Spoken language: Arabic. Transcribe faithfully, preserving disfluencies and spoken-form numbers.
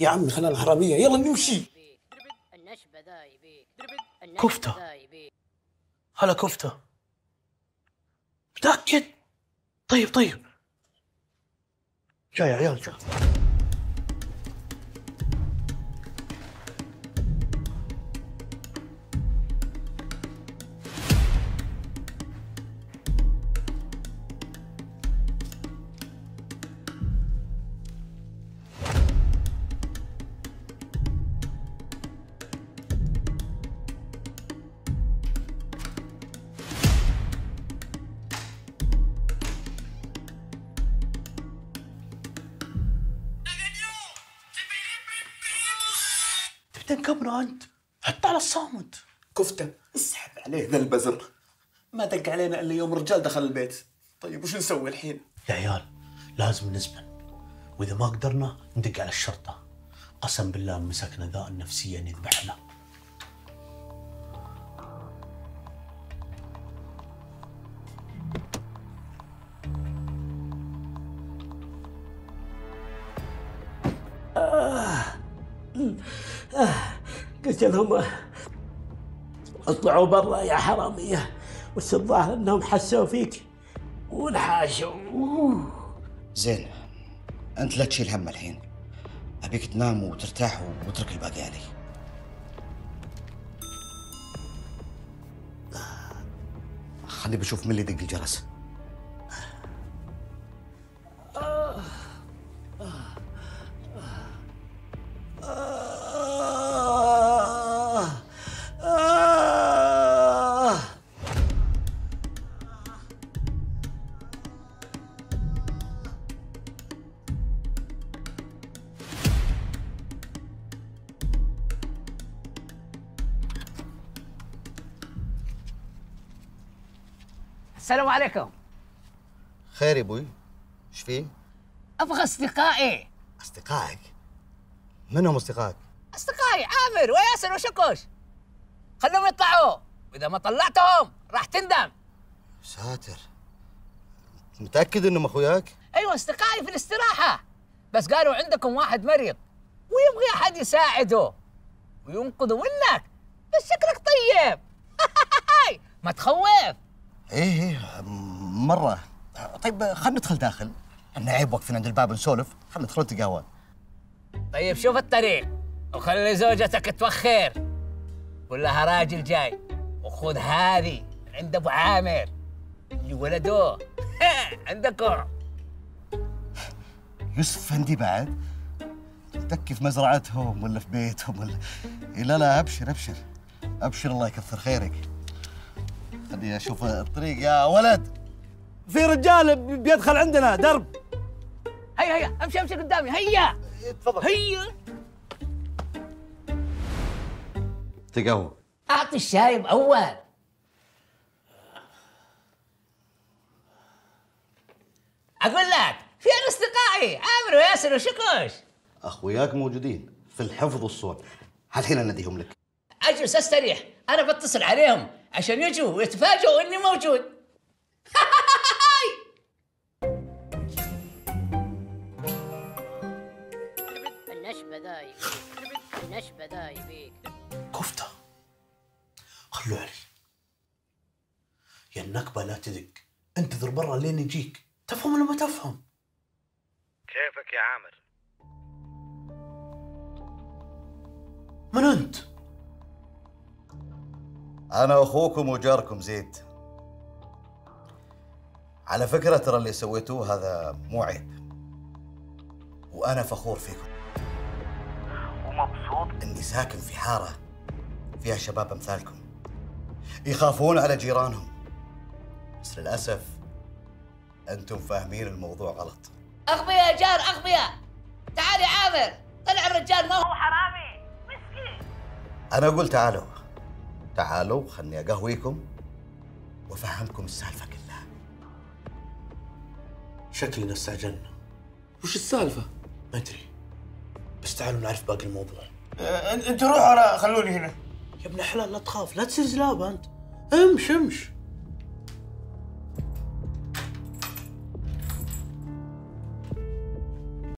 يا عم خلينا العربية يلا نمشي. كفتة. هلا كفتة. متأكد؟ طيب طيب. جاي يا عيال جاي. تنكبنا انت، حط على الصامت. كفته، اسحب عليه ذا البزر. ما دق علينا الا يوم رجال دخل البيت. طيب وش نسوي الحين؟ يا عيال لازم نزمن، واذا ما قدرنا ندق على الشرطه. قسم بالله ان مسكنا ذا النفسيه نذبحنا. قلت لهم اطلعوا برا يا حراميه، بس الظاهر انهم حسوا فيك وانحاشوا. زين انت لا تشيل هم الحين، ابيك تنام وترتاح واترك الباقي علي. خلي بشوف من اللي يدق الجرس. السلام عليكم. خير يا ابوي، ايش فيه؟ ابغى اصدقائي. اصدقائك؟ من هم اصدقائك؟ اصدقائي عامر وياسر وشكوش. خلوهم يطلعوا، واذا ما طلعتهم راح تندم. ساتر، متاكد انهم اخوياك؟ ايوه اصدقائي في الاستراحه، بس قالوا عندكم واحد مريض ويبغي احد يساعده وينقذه منك، بس شكلك طيب. ما تخوف. ايه ايه مرة. طيب خلنا ندخل داخل، احنا عيب واقفين عند الباب نسولف، خلنا ندخل نتقهوى. طيب شوف الطريق وخلي زوجتك توخر، قول لها راجل جاي، وخذ هذه عند ابو عامر اللي ولدوه عندكم. يوسف فندي بعد؟ تكي في مزرعتهم ولا في بيتهم ولا؟ لا لا ابشر ابشر ابشر، الله يكثر خيرك. خليني اشوف الطريق يا ولد. في رجال بيدخل عندنا درب. هيا هيا امشي امشي قدامي. هيا تفضل. هيا تقهوى. اعطي الشايب اول. اقول لك فين اصدقائي عامر وياسر وشكوش؟ اخوياك موجودين في الحفظ والصون، الحين اناديهم لك. اجلس استريح، انا بتصل عليهم عشان يجوا ويتفاجئوا اني موجود. النشبه ذا يبيك، النشبه ذا يبيك. كفته خلوا علي يا النكبه، لا تدق، انتظر برا لين يجيك. تفهم ولا ما تفهم؟ كيفك يا عامر. من انت؟ أنا أخوكم وجاركم زيد. على فكرة ترى اللي سويتوه هذا مو عيب، وأنا فخور فيكم ومبسوط إني ساكن في حارة فيها شباب أمثالكم يخافون على جيرانهم، بس للأسف أنتم فاهمين الموضوع غلط. أغبياء يا جار أغبياء. تعال يا عامر، طلع الرجال ما هو حرامي مسكين. أنا أقول تعالوا تعالوا خلني اقهويكم وافهمكم السالفه كلها. شكلنا استعجلنا. وش السالفه؟ ما ادري، بس تعالوا نعرف باقي الموضوع. أه انت روح، انا خلوني هنا. يا ابن الحلال لا تخاف، لا تصير زلابه انت. امش امش.